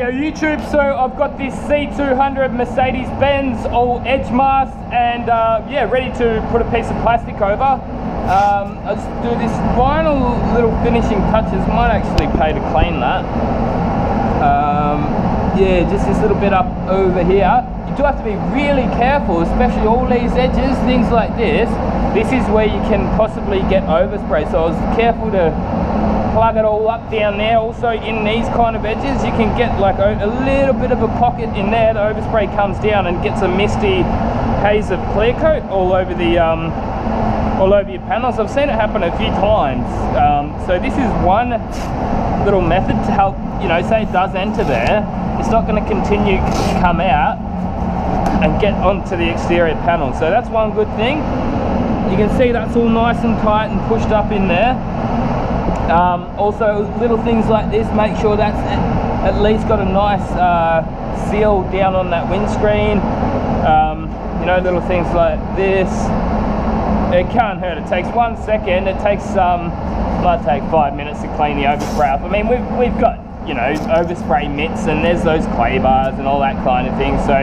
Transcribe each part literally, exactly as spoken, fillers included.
yo YouTube, so I've got this C two hundred Mercedes-Benz all edge masked and uh, yeah, ready to put a piece of plastic over. Um, I'll just do this final little finishing touches, might actually pay to clean that. Um, yeah, just this little bit up over here. You do have to be really careful, especially all these edges, things like this. This is where you can possibly get overspray, so I was careful to plug it all up down there. Also in these kind of edges you can get like a, a little bit of a pocket in there. The overspray comes down and gets a misty haze of clear coat all over the um, all over your panels. I've seen it happen a few times, um, so this is one little method to help, you know, say it does enter there, it's not going to continue to come out and get onto the exterior panel. So that's one good thing. You can see that's all nice and tight and pushed up in there. Um, also little things like this, make sure that's at least got a nice uh, seal down on that windscreen. Um, you know, little things like this, it can't hurt. It takes one second, it takes um, might take five minutes to clean the overspray up. I mean, we've, we've got, you know, overspray mitts and there's those clay bars and all that kind of thing, so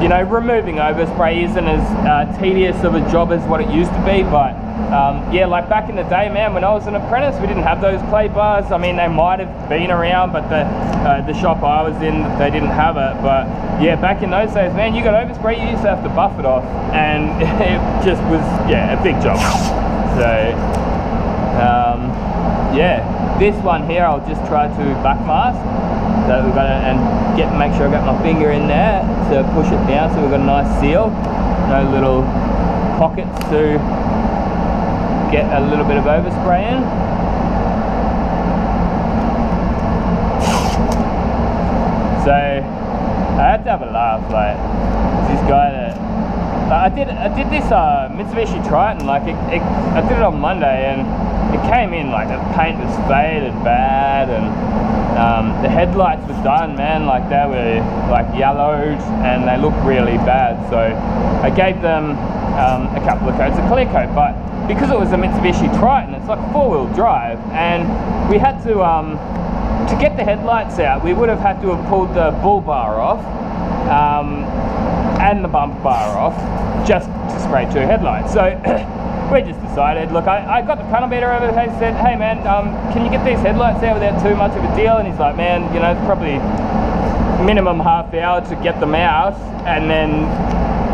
you know, removing overspray isn't as uh, tedious of a job as what it used to be. But Um, yeah, like back in the day, man, when I was an apprentice, we didn't have those clay bars. I mean, they might have been around, but the uh, the shop I was in, they didn't have it. But yeah, back in those days, man, you got overspray, you used to have to buff it off, and it just was, yeah, a big job. So um, yeah, this one here, I'll just try to back mask. So we've got to, and get make sure I got my finger in there to push it down, so we've got a nice seal, no little pockets to get a little bit of overspray in. So I had to have a laugh, like this guy that like, I did I did this uh, Mitsubishi Triton, like it, it, I did it on Monday and it came in like the paint was faded bad and um, the headlights were done, man, like they were like yellowed and they looked really bad. So I gave them um, a couple of coats of clear coat, but because it was a Mitsubishi Triton, it's like four-wheel drive, and we had to, um, to get the headlights out, we would have had to have pulled the bull bar off um, and the bump bar off just to spray two headlights. So we just decided, look, I, I got the panel beater over and said, hey man, um, can you get these headlights out without too much of a deal? And he's like, man, you know, it's probably minimum half hour to get them out, and then,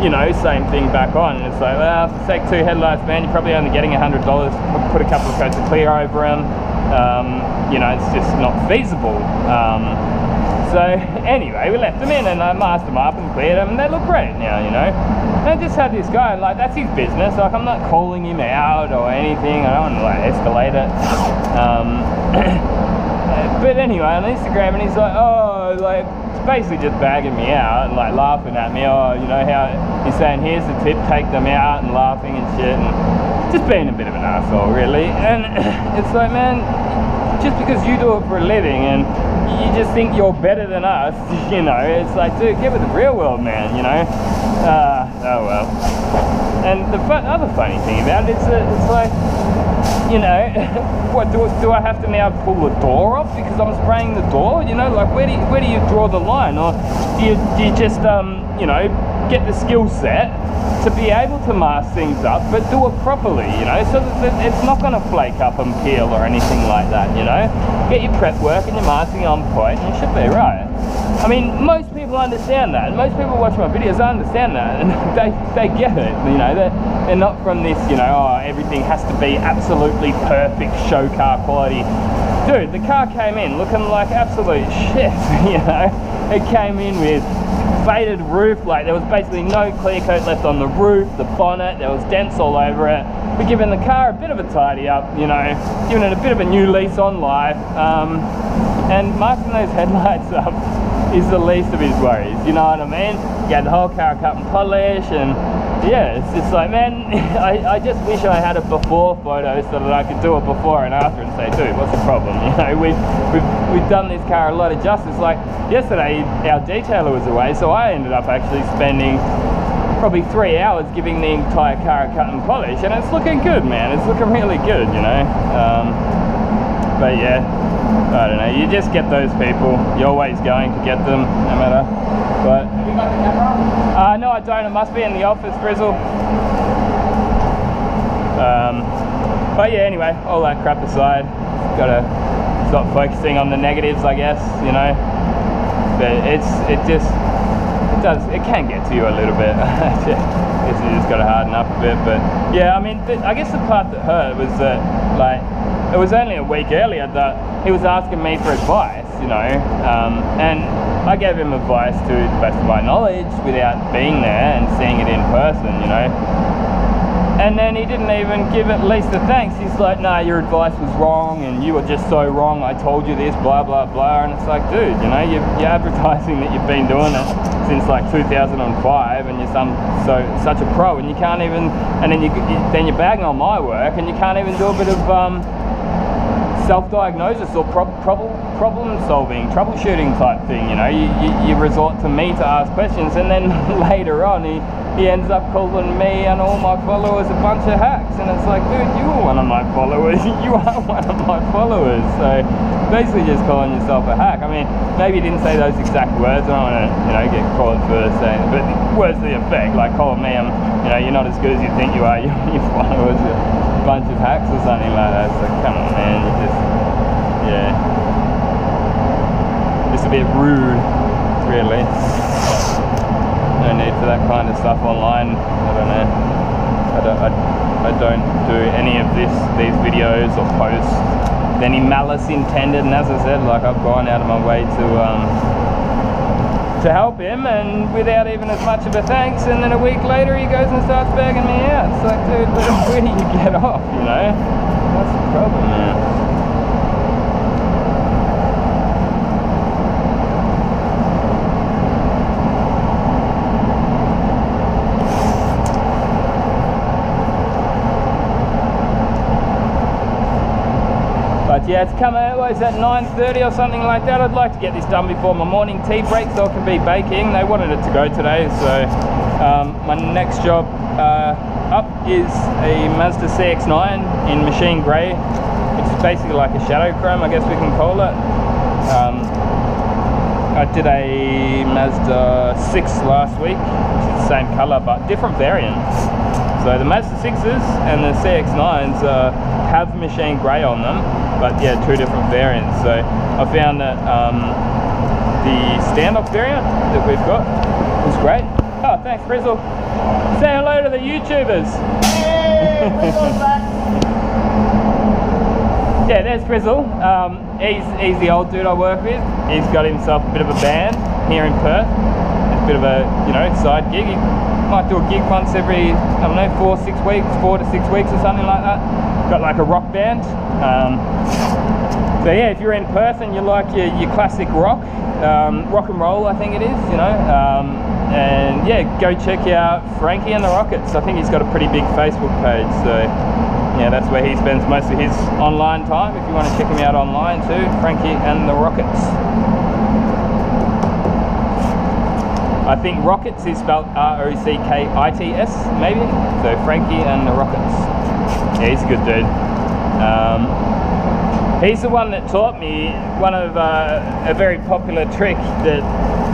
you know, same thing back on. And it's like, well, for sec two headlights, man, you're probably only getting a hundred dollars to put a couple of coats of clear over them. Um, you know, it's just not feasible. Um, so anyway, we left them in and I masked them up and cleared them and they look great now, you know. And I just had this guy, like, that's his business. Like, I'm not calling him out or anything. I don't want to, like, escalate it. Um, but anyway, on Instagram, and he's like, oh, like, basically just bagging me out and like laughing at me. Oh, you know how he's saying, here's the tip, take them out, and laughing and shit, and just being a bit of an asshole, really. And it's like, man, just because you do it for a living and you just think you're better than us, you know, it's like, dude, get with the real world, man, you know. Uh, oh well. And the fun, other funny thing about it is that it's like, you know, what do, do I have to now pull the door off because I'm spraying the door? You know, like, where do you, where do you draw the line? Or do you, do you just, um, you know, get the skill set to be able to mask things up, but do it properly, you know, so that it's not going to flake up and peel or anything like that, you know? Get your prep work and your masking on point and you should be right. I mean, most people understand that. Most people watch my videos, I understand that, and they, they get it, you know. They're, they're not from this, you know, oh, everything has to be absolutely perfect show car quality. Dude, the car came in looking like absolute shit, you know. It came in with faded roof, like there was basically no clear coat left on the roof, the bonnet, there was dents all over it. We're giving the car a bit of a tidy up, you know, giving it a bit of a new lease on life, um, and marking those headlights up is the least of his worries, you know what I mean? Get the whole car cut and polish, and yeah, it's just like, man, I, I just wish I had a before photo so that I could do a before and after and say, dude, what's the problem? You know, we've, we've, we've done this car a lot of justice. Like yesterday, our detailer was away, so I ended up actually spending probably three hours giving the entire car a cut and polish, and it's looking good, man. It's looking really good, you know. Um, but yeah, I don't know, you just get those people, you're always going to get them, no matter. But, have you got the camera? Uh, no, I don't, it must be in the office, Frizzle. Um, but yeah, anyway, all that crap aside, gotta stop focusing on the negatives, I guess, you know. But it's, it just, it does, it can get to you a little bit. It's, you just gotta harden up a bit, but yeah, I mean, th I guess the part that hurt was that, like, it was only a week earlier that he was asking me for advice, you know, um, and I gave him advice to the best of my knowledge without being there and seeing it in person, you know. And then he didn't even give at least a thanks. He's like, nah, your advice was wrong and you were just so wrong, I told you this, blah, blah, blah. And it's like, dude, you know, you're, you're advertising that you've been doing it since like two thousand five and you're some, so, such a pro, and you can't even, and then, you, you, then you're bagging on my work and you can't even do a bit of um, self-diagnosis or prob prob problem solving, troubleshooting type thing, you know. You, you, you resort to me to ask questions, and then later on, he, He ends up calling me and all my followers a bunch of hacks, and it's like, dude, you were one of my followers, you are one of my followers, so basically just calling yourself a hack. I mean, maybe you didn't say those exact words, I don't want to, you know, get called for saying, but words to the effect, like calling me, I'm, you know, you're not as good as you think you are, your followers are a bunch of hacks or something like that. So come on, man, you just, yeah, just a bit rude, really. No need for that kind of stuff online. I don't know. I don't, I, I don't do any of this, these videos or posts with any malice intended. And as I said, like, I've gone out of my way to um, to help him, and without even as much of a thanks. And then a week later, he goes and starts bagging me out. It's like, dude, where do you get off? You know, that's the problem, man. Yeah, it's come always at nine thirty or something like that. I'd like to get this done before my morning tea break so I can be baking. They wanted it to go today, so um, my next job uh, up is a Mazda C X nine in machine grey, which is basically like a shadow chrome, I guess we can call it. Um, I did a Mazda six last week, which is the same colour but different variants. So the Mazda sixes and the C X nines uh, have machine grey on them. But yeah, two different variants. So I found that um, the stand-up variant that we've got is great. Oh, thanks, Frizzle. Say hello to the YouTubers. Hey, Frizzle's back. Yeah, there's Frizzle. Um, he's, he's the old dude I work with. He's got himself a bit of a band here in Perth. It's a bit of a, you know, side gig. He might do a gig once every, I don't know, four, six weeks, four to six weeks or something like that. Got like a rock band. Um, so yeah, if you're in Perth and you like your, your classic rock, um, rock and roll, I think it is, you know, um, and yeah, go check out Frankie and the Rockets. I think he's got a pretty big Facebook page, so yeah, that's where he spends most of his online time. If you want to check him out online too, Frankie and the Rockets. I think Rockets is spelled R O C K I T S, maybe, so Frankie and the Rockets. Yeah, he's a good dude. Um, he's the one that taught me one of uh, a very popular trick that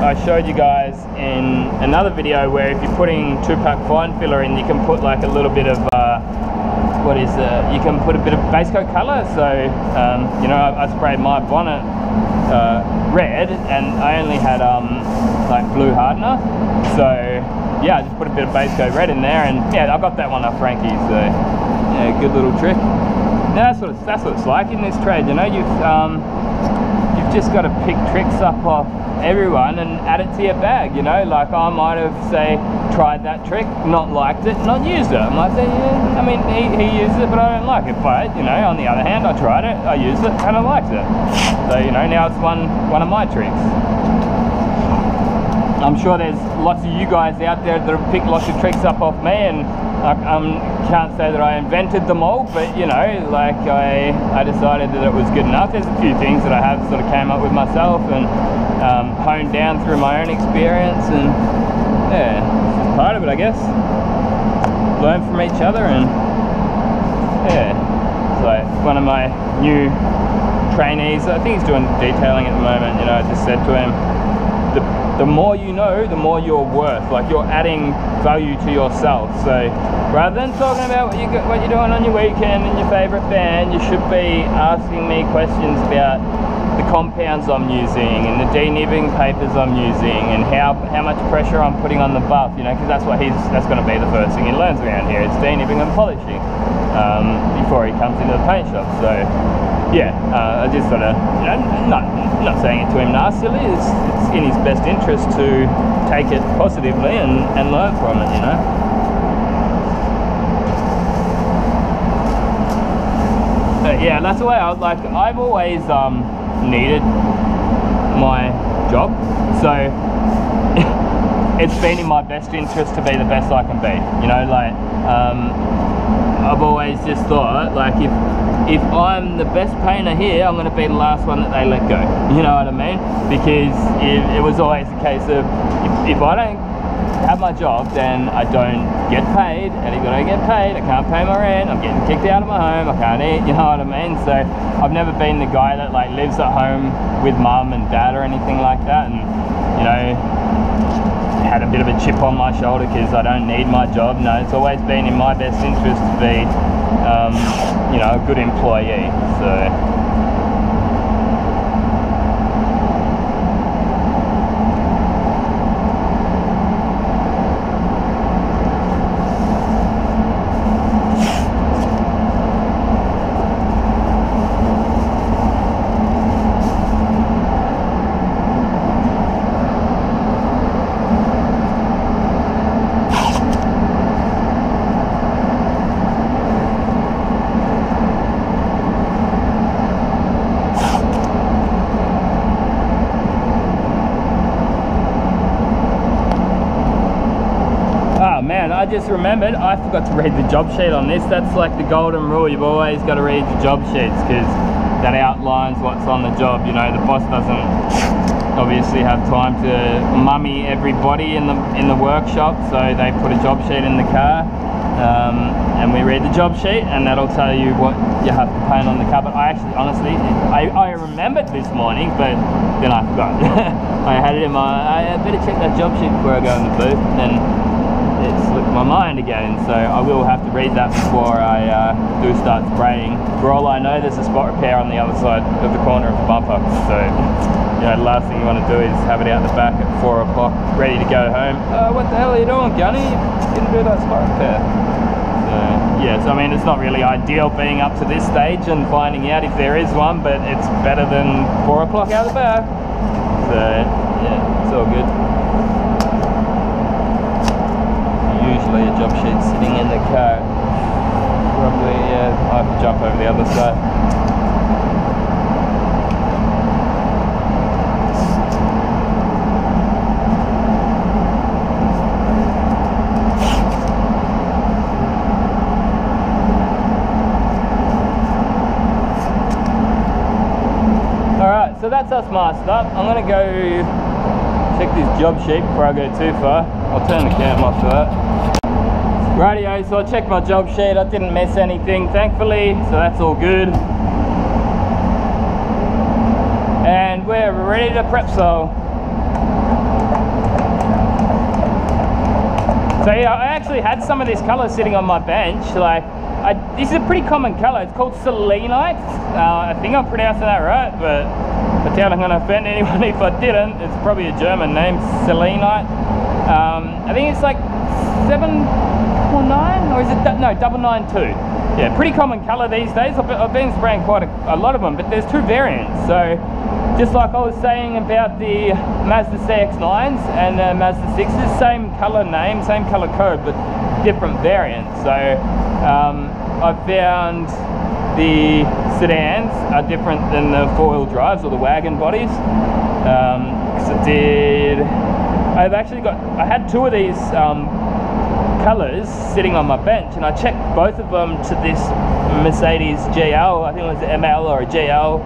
I showed you guys in another video, where if you're putting two-pack fine filler in, you can put like a little bit of uh, what is it? You can put a bit of base coat colour. So um, you know, I, I sprayed my bonnet uh, red, and I only had um, like blue hardener. So yeah, I just put a bit of base coat red in there, and yeah, I got that one up Frankie. So yeah, good little trick. Now that's what, it's, that's what it's like in this trade, you know, you've, um, you've just got to pick tricks up off everyone and add it to your bag, you know, like I might have, say, tried that trick, not liked it, not used it. I might say, yeah, I mean, he, he used it, but I don't like it, but, you know, on the other hand, I tried it, I used it, and I liked it. So, you know, now it's one, one of my tricks. I'm sure there's lots of you guys out there that have picked lots of tricks up off me, and I um, can't say that I invented them all, but you know, like I, I decided that it was good enough. There's a few things that I have sort of came up with myself and um, honed down through my own experience, and yeah, this is part of it, I guess. Learn from each other, and yeah, it's like one of my new trainees. I think he's doing detailing at the moment, you know, I just said to him, the, the more you know, the more you're worth. Like, you're adding value to yourself. So rather than talking about what, you, what you're doing on your weekend and your favourite band, you should be asking me questions about the compounds I'm using and the denibbing papers I'm using and how how much pressure I'm putting on the buff, you know, because that's what he's that's going to be the first thing he learns around here. It's denibbing and polishing um, before he comes into the paint shop. So yeah, uh, I just sort of, you know, not not saying it to him nastily. It's, it's in his best interest to take it positively and and learn from it, you know. But yeah, that's the way I was like. I've always um. needed my job, so it's been in my best interest to be the best I can be, you know, like um, I've always just thought, like, if if I'm the best painter here, I'm going to be the last one that they let go, you know what I mean? Because it, it was always the case of, if, if I don't have my job, then I don't get paid, and if I don't get paid, I can't pay my rent, I'm getting kicked out of my home, I can't eat, you know what I mean? So I've never been the guy that, like, lives at home with mum and dad or anything like that, and, you know, had a bit of a chip on my shoulder because I don't need my job. No, it's always been in my best interest to be um, you know, a good employee. So I just remembered, I forgot to read the job sheet on this. That's like the golden rule, you've always got to read the job sheets, because that outlines what's on the job, you know. The boss doesn't obviously have time to mummy everybody in the in the workshop, so they put a job sheet in the car, um, and we read the job sheet, and that'll tell you what you have to paint on the car. But I actually, honestly, I, I remembered this morning, but then I forgot. I had it in my, I better check that job sheet before I go in the booth, and then it slipped my mind again, so I will have to read that before I uh, do start spraying. For all I know, there's a spot repair on the other side of the corner of the bumper, so, you know, the last thing you want to do is have it out the back at four o'clock, ready to go home. Uh, what the hell are you doing, Gunny? You didn't do that spot repair. So, yeah, so I mean, it's not really ideal being up to this stage and finding out if there is one, but it's better than four o'clock out the back. So, yeah, it's all good. Usually a job sheet sitting in the car. Probably, yeah, I have to jump over the other side. Alright, so that's us masked up. I'm gonna go check this job sheet before I go too far. I'll turn the cam off for that. Rightio, so I checked my job sheet, I didn't miss anything, thankfully, so that's all good. And we're ready to prep soil. So yeah, I actually had some of this colour sitting on my bench, like, I, this is a pretty common colour, it's called Selenite, uh, I think I'm pronouncing that right, but I doubt I'm going to offend anyone if I didn't. It's probably a German name, Selenite. Um, I think it's like seven nine, or is it that, no, double nine two. Yeah, pretty common colour these days. I've, I've been spraying quite a, a lot of them, but there's two variants. So just like I was saying about the Mazda C X nines and the Mazda sixes, same colour name, same colour code, but different variants. So um, I found the sedans are different than the four-wheel drives or the wagon bodies. Um, cause I did, I've actually got, I had two of these um, colours sitting on my bench, and I checked both of them to this Mercedes G L, I think it was an M L or a G L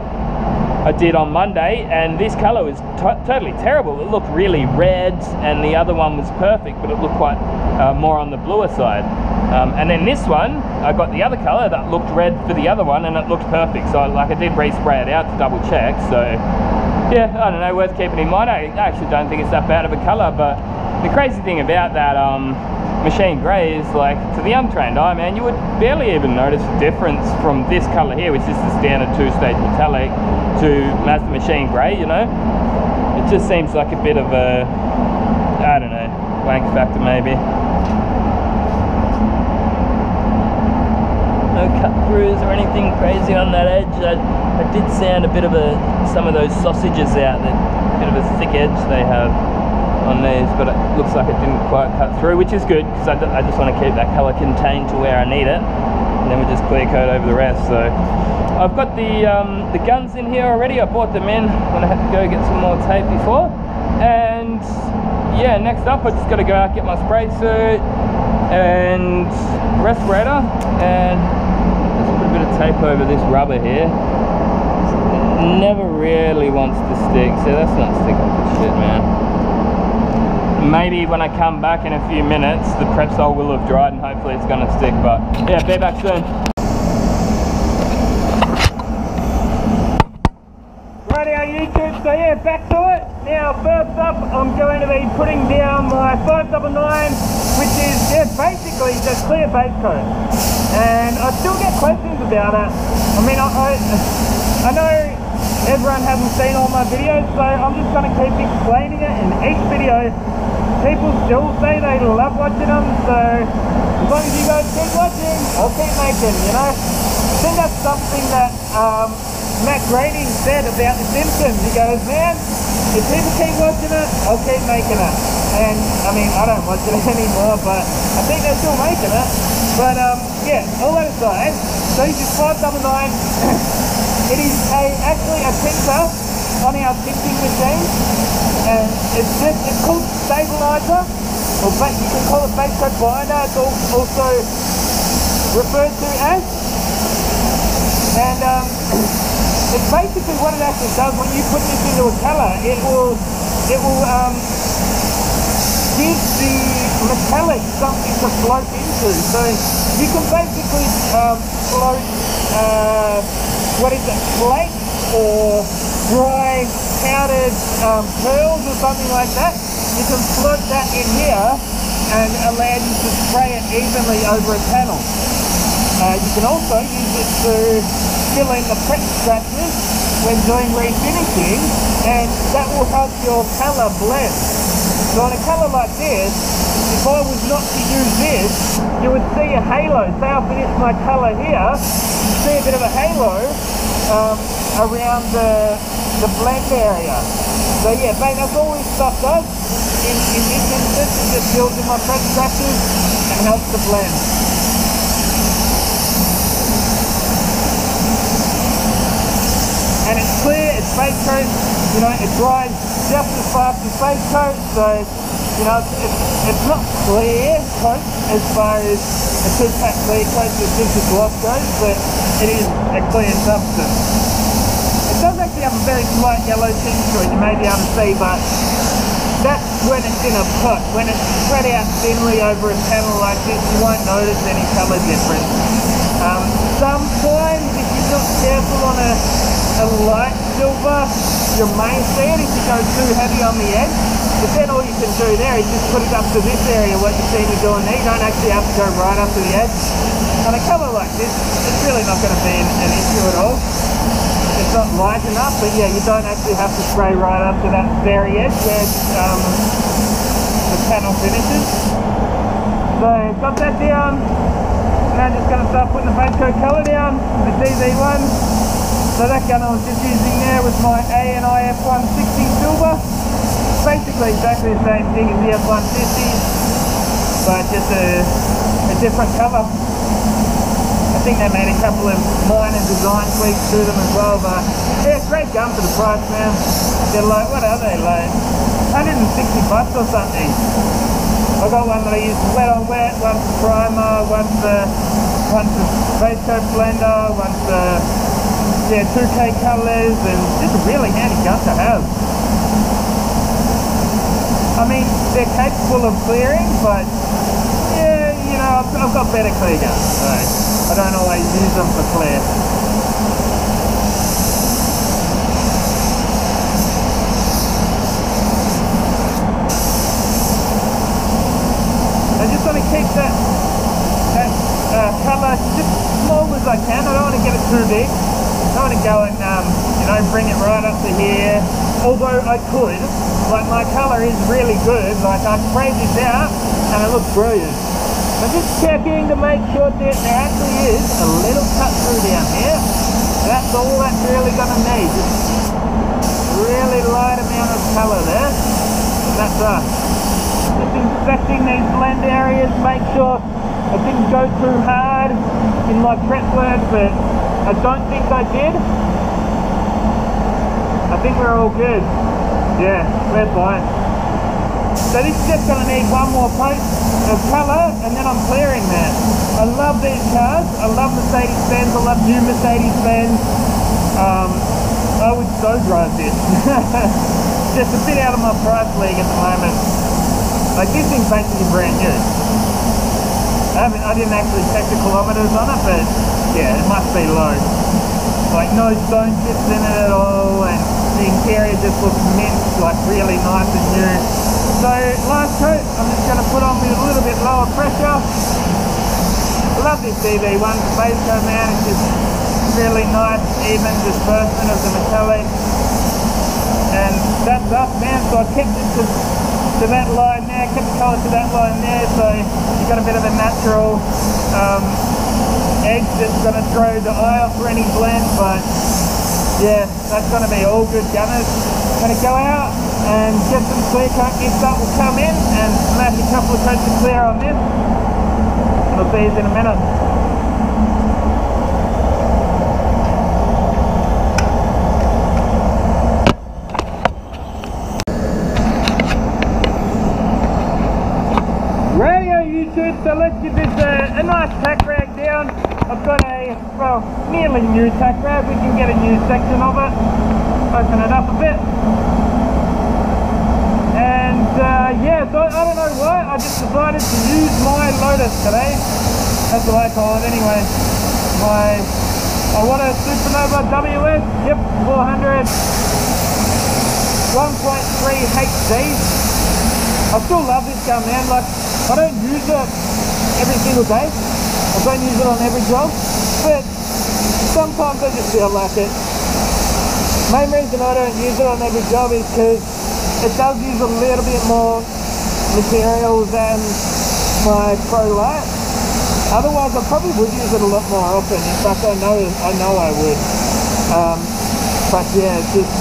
I did on Monday, and this colour was totally terrible. It looked really red, and the other one was perfect, but it looked quite uh, more on the bluer side. Um, and then this one, I got the other colour that looked red for the other one, and it looked perfect. So like I did respray it out to double check. So yeah, I don't know, worth keeping in mind. I actually don't think it's that bad of a colour, but the crazy thing about that um, machine grey is, like, to the untrained eye, man, you would barely even notice the difference from this colour here, which is the standard two-stage metallic, to Mazda machine grey, you know? It just seems like a bit of a, I don't know, wank factor maybe. No cut-throughs or anything crazy on that edge. I, I did sound a bit of a, some of those sausages out, that bit of a thick edge they have on these, but it looks like it didn't quite cut through, which is good, because I, I just want to keep that colour contained to where I need it, and then we just clear coat over the rest. So I've got the um, the guns in here already. I bought them in when I had to go get some more tape before, and yeah, next up I just got to go out, get my spray suit and respirator, and just put a bit of tape over this rubber here. It never really wants to stick, so that's not sticking for shit, man. Maybe when I come back in a few minutes, the prep sole will have dried and hopefully it's going to stick, but yeah, be back soon. Rightio YouTube, so yeah, back to it. Now first up, I'm going to be putting down my five double nine, which is, yeah, basically just clear base coat. And I still get questions about it. I mean, I, I, I know everyone hasn't seen all my videos, so I'm just going to keep explaining it in each video. People still say they love watching them, so as long as you guys keep watching, I'll keep making, you know? I think that's something that um, Matt Groening said about The Simpsons. He goes, man, if people keep watching it, I'll keep making it. And, I mean, I don't watch it anymore, but I think they're still making it. But, um, yeah, all that aside, so you just five double nine. It is a, actually a pincer on our fixing machine. And it's just, it's called stabilizer, or but you can call it base coat binder. It's also referred to as. And um, it's basically what it actually does when you put this into a colour. It will, it will um, give the metallic something to float into. So you can basically um, float uh, what is it, flake or dry powdered um, pearls or something like that. You can float that in here and allow you to spray it evenly over a panel. Uh, you can also use it to fill in the prep scratches when doing refinishing, and that will help your colour blend. So on a colour like this, if I was not to use this, you would see a halo. Say I finish my colour here, you see a bit of a halo um, around the the blend area. So yeah, mate, that's all this stuff does. In, in this instance, it just builds in my press scratches and helps the blend. And it's clear, it's base coat, you know, it dries just as fast as base coat, so, you know, it's, it's, it's not clear coat as far as a two-pack clear coat that gives a gloss coat, but it is a clear substance. It does actually have a very light yellow tint to it, you may be able to see, but that's when it's in a pot. When it's spread out thinly over a panel like this, you won't notice any colour difference. Um, sometimes, if you're not careful on a, a light silver, you may see it if you go too heavy on the edge, but then all you can do there is just put it up to this area, what you see me doing there. You don't actually have to go right up to the edge. On a colour like this, it's really not going to be an, an issue at all. It's not light enough, but yeah, you don't actually have to spray right up to that very edge where um, the panel finishes. So, got that down. Now just going to start putting the base coat colour down, the D V one. So that gun I was just using there was my A N I F one sixty Silver. Basically exactly the same thing as the F one fifty, but just a, a different colour. I think they made a couple of minor design tweaks to them as well, but yeah, great gun for the price, man. They're like, what are they, like one hundred sixty bucks or something? I got one that I use wet on wet, one for primer, one for, one for base coat blender, one for yeah, two K colors, and just a really handy gun to have. I mean, they're capable of clearing, but yeah, you know, I've, I've got better clear guns, so I don't always use them for clear. I just want to keep that, that uh, colour just as small as I can. I don't want to get it too big. I don't want to go and um, you know, bring it right up to here, although I could. Like, my colour is really good, like I sprayed this out and it looks brilliant. I'm just checking to make sure that there actually is a little cut through down here. That's all that's really going to need, just really light amount of colour there, and that's us. Just inspecting these blend areas, make sure I didn't go too hard in my prep work, but I don't think I did. I think we're all good. Yeah, we're fine. So this is just going to need one more coat of colour, and then I'm clearing that. I love these cars. I love Mercedes-Benz. I love new Mercedes-Benz. Um, I would so drive this. Just a bit out of my price league at the moment. Like, this thing's basically brand new. I haven't, I didn't actually check the kilometres on it, but yeah, it must be low. Like, no stone chips in it at all, and the interior just looks mint, like really nice and new. So last coat, I'm just going to put on with a little bit lower pressure. I love this D B one, the base coat, man, it's just really nice, even disbursement of the metallic. And that's up, man, so I kept it to, to that line there, kept the colour to that line there, so you've got a bit of a natural um, edge that's going to throw the eye off for any blend, but yeah, that's going to be all good gunners. I'm going to go out and get some clear coat mixed up. We'll come in and smash a couple of coats of clear on this. We'll see you in a minute. Radio YouTube, so let's give this a, a nice pack rag down. I've got a, well, nearly new tack rag. We can get a new section of it. Open it up a bit. And uh, yeah, so I don't know why, I just decided to use my Lotus today. That's what I call it anyway. My, I want a Supernova W S, yep, four hundred, one point three H D. I still love this gun, man. Like, I don't use it every single day. I don't use it on every job, but sometimes I just feel like it. Main reason I don't use it on every job is because it does use a little bit more material than my Pro-Lite. Otherwise, I probably would use it a lot more often. In fact, I know I know I would. Um, but yeah, it's just,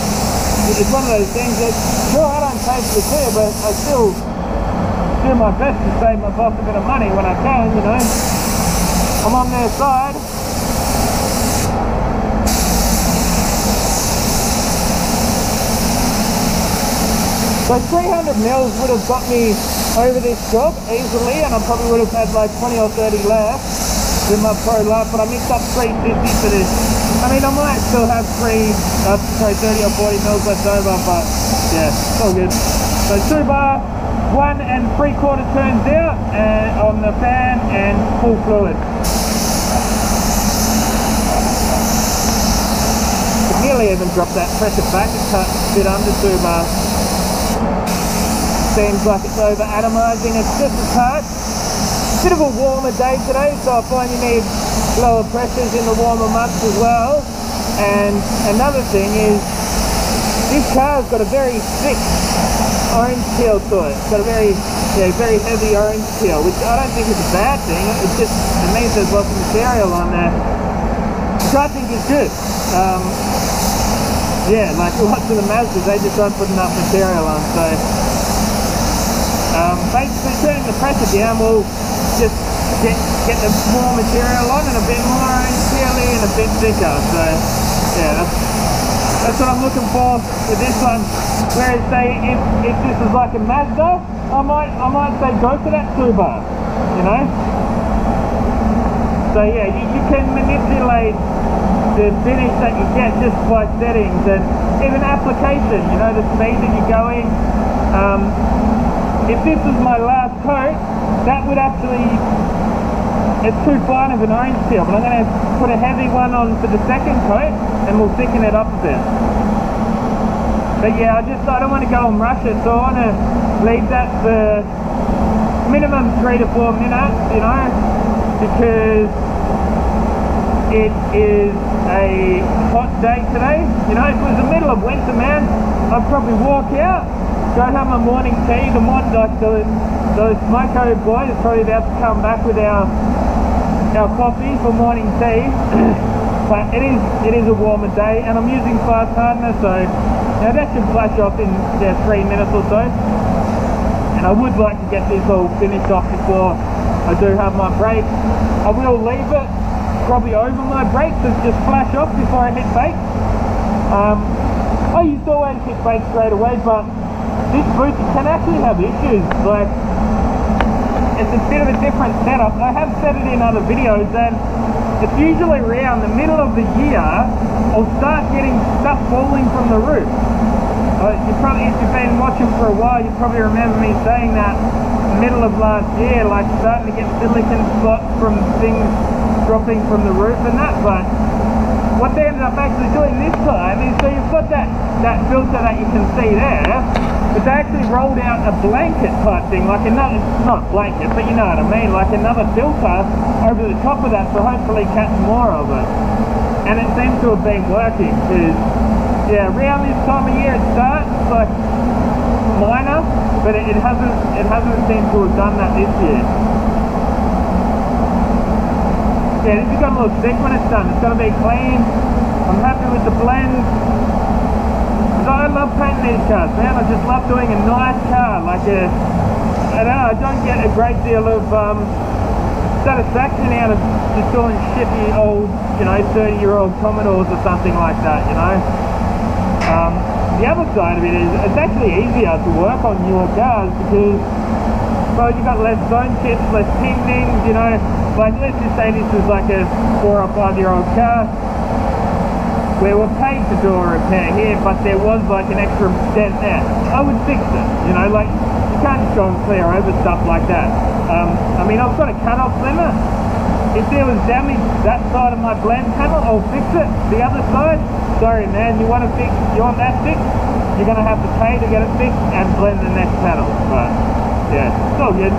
it's one of those things that, sure, I don't taste the clear, but I still do my best to save my boss a bit of money when I can, you know. I'm on their side. So three hundred mils would have got me over this job easily, and I probably would have had like twenty or thirty left with my Pro-Lite, but I mixed up three fifty for this. I mean, I might still have three, uh, sorry, thirty or forty mils left over, but yeah, it's all good. So two bar, one and three quarter turns out, and on the fan and full fluid. Nearly even dropped that pressure back, it cut a bit under two bars. Seems like it's over atomizing, it's just as hard. Bit of a warmer day today, so I find you need lower pressures in the warmer months as well. And another thing is, this car's got a very thick orange peel to it. It's got a very, you know, very heavy orange peel, which I don't think is a bad thing. It just, it means there's lots of material on there, which I think is good. Um, Yeah, like lots of the Mazdas, they just don't put enough material on, so um, basically turning the pressure down will just get, get the more material on, and a bit more orange peely and a bit thicker, so yeah, that's, that's what I'm looking for with this one. Whereas say, if, if this is like a Mazda, I might, I might say go for that two bar, you know? So yeah, you, you can manipulate the finish that you get just by settings and even application, you know, the speed that you're going. Um, if this was my last coat, that would actually, it's too fine of an orange seal, but I'm going to put a heavy one on for the second coat and we'll thicken it up a bit. But yeah, I just, I don't want to go and rush it, so I want to leave that for minimum three to four minutes, you know, because it is a hot day today. You know, if it was the middle of winter, man, I'd probably walk out, go have my morning tea. The mod, like those, those Moco boys are probably about to come back with our our coffee for morning tea. But it is it is a warmer day, and I'm using fast hardener, so now that should flash off in yeah, three minutes or so. And I would like to get this all finished off before I do have my break. I will leave it probably over my brakes and just flash off before I hit brakes. Um, I used to always hit brakes straight away, but this boot can actually have issues. Like, it's a bit of a different setup. I have said it in other videos, and it's usually around the middle of the year I'll start getting stuff falling from the roof. Uh, you probably, if you've been watching for a while, you probably remember me saying that middle of last year, like starting to get silicon spots from things dropping from the roof and that. But what they ended up actually doing this time is, so you've got that that filter that you can see there, but they actually rolled out a blanket type thing, like another, not blanket, but you know what I mean, like another filter over the top of that to hopefully catch more of it. And it seems to have been working, because yeah, around this time of year it starts, it's like minor, but it, it hasn't it hasn't seemed to have done that this year. Yeah, this has got a little thick when it's done. It's got to be clean. I'm happy with the blend. I love painting these cars, man. I just love doing a nice car. Like a, I don't know, I don't get a great deal of um, satisfaction out of just doing shitty old, you know, thirty-year-old Commodores or something like that, you know. Um, The other side of it is, it's actually easier to work on newer cars because, well, you've got less zone chips, less pingings, you know. Like, let's just say this is like a four or five year old car where we're paid to do a repair here, but there was like an extra dent there. I would fix it, you know, like, you can't just go and clear over stuff like that. Um, I mean, I've got a cut-off limit. If there was damage that side of my blend panel, I'll fix it. The other side, sorry man, you want to fix, you want that fixed, you're going to have to pay to get it fixed and blend the next panel. But yeah, it's all good.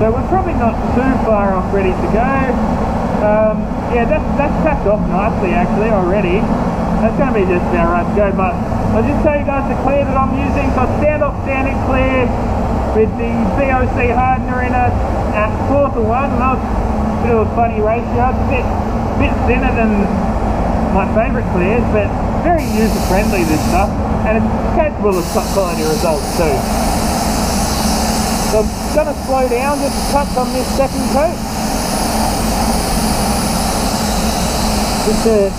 So we're probably not too far off ready to go. Um, yeah, that's, that's tapped off nicely actually already. That's going to be just about right to go, but I'll just tell you guys the clear that I'm using. So standoff standard clear with the V O C hardener in it at four to one, and that was a bit of a funny ratio. It's a bit, bit thinner than my favourite clears, but very user friendly this stuff, and it's capable of top quality results too. So I'm going to slow down just a touch on this second coat, just to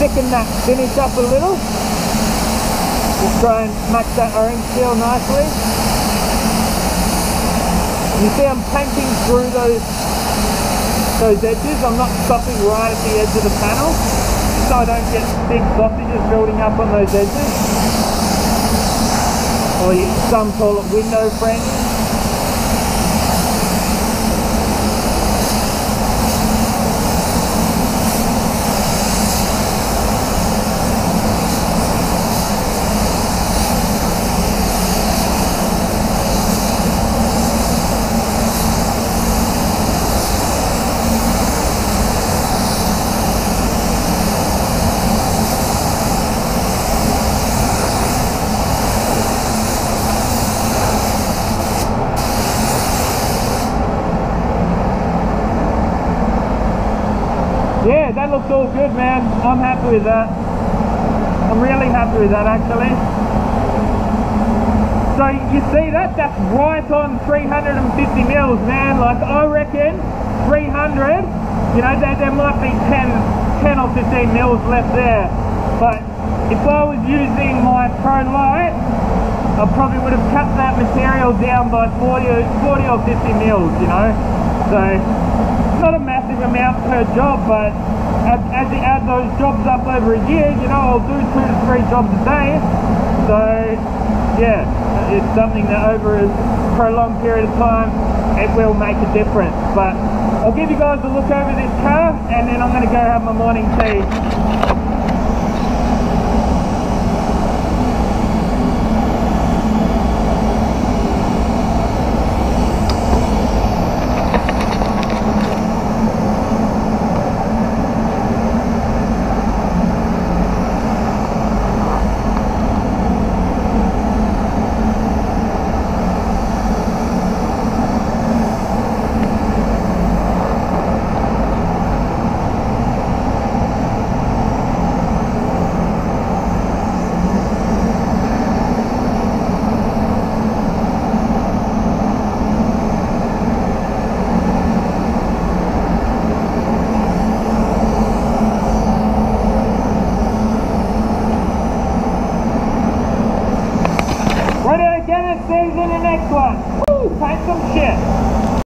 thicken that finish up a little. Just try and match that orange seal nicely. You see I'm painting through those those edges. I'm not stopping right at the edge of the panel, so I don't get big blockages building up on those edges. Or some call it window fringe. Looks all good, man. I'm happy with that. I'm really happy with that actually. So you see that? That's right on three hundred fifty mils, man. Like, I reckon three hundred, you know, there, there might be ten or fifteen mils left there, but if I was using my Pro-Lite I probably would have cut that material down by forty or fifty mils, you know. So it's not a massive amount per job, but as, as you add those jobs up over a year, you know, I'll do two to three jobs a day. So yeah, it's something that over a prolonged period of time, it will make a difference. But I'll give you guys a look over this car, and then I'm going to go have my morning tea.